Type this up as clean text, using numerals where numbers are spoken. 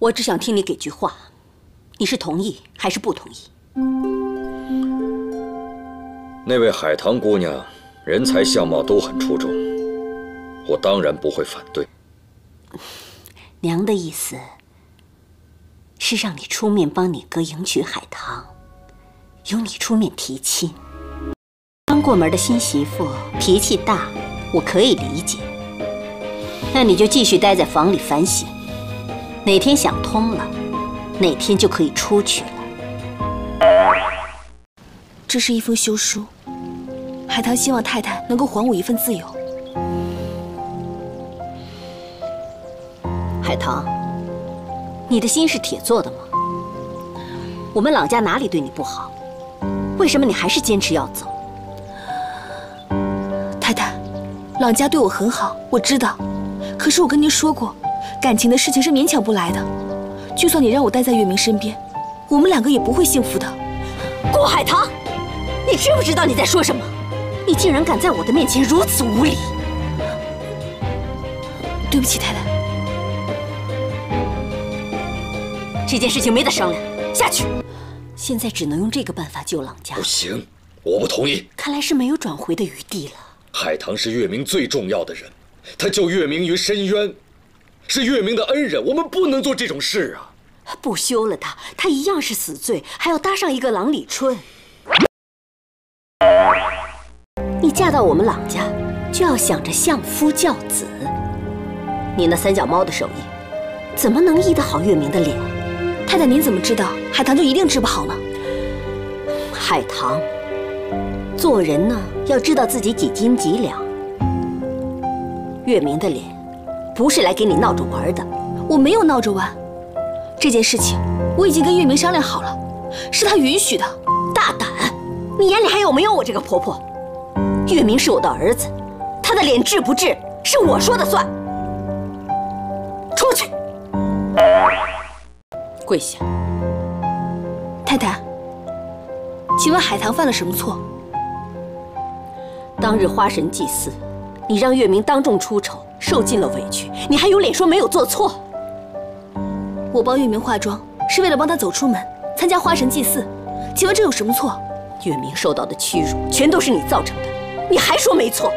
我只想听你给句话，你是同意还是不同意？那位海棠姑娘，人才相貌都很出众，我当然不会反对。娘的意思是让你出面帮你哥迎娶海棠，由你出面提亲。刚过门的新媳妇脾气大，我可以理解。那你就继续待在房里反省，哪天想通了，哪天就可以出去了。这是一封休书，海棠希望太太能够还我一份自由。海棠，你的心是铁做的吗？我们朗家哪里对你不好？为什么你还是坚持要走？太太，朗家对我很好，我知道。可是我跟您说过，感情的事情是勉强不来的。就算你让我待在月明身边，我们两个也不会幸福的。顾海棠，你知不知道你在说什么？你竟然敢在我的面前如此无礼！对不起，太太。这件事情没得商量，下去。现在只能用这个办法救朗家。不行，我不同意。看来是没有转回的余地了。海棠是月明最重要的人。 他救月明于深渊，是月明的恩人，我们不能做这种事啊！不休了他，他一样是死罪，还要搭上一个郎李春。你嫁到我们朗家，就要想着相夫教子。你那三脚猫的手艺，怎么能医得好月明的脸？太太，您怎么知道海棠就一定治不好呢？海棠，做人呢，要知道自己几斤几两。 月明的脸，不是来给你闹着玩的。我没有闹着玩，这件事情我已经跟月明商量好了，是他允许的。大胆！你眼里还有没有我这个婆婆？月明是我的儿子，他的脸治不治是我说的算。出去，跪下。太太，请问海棠犯了什么错？当日花神祭祀。 你让月明当众出丑，受尽了委屈，你还有脸说没有做错？我帮月明化妆是为了帮他走出门，参加花神祭祀，请问这有什么错？月明受到的屈辱全都是你造成的，你还说没错？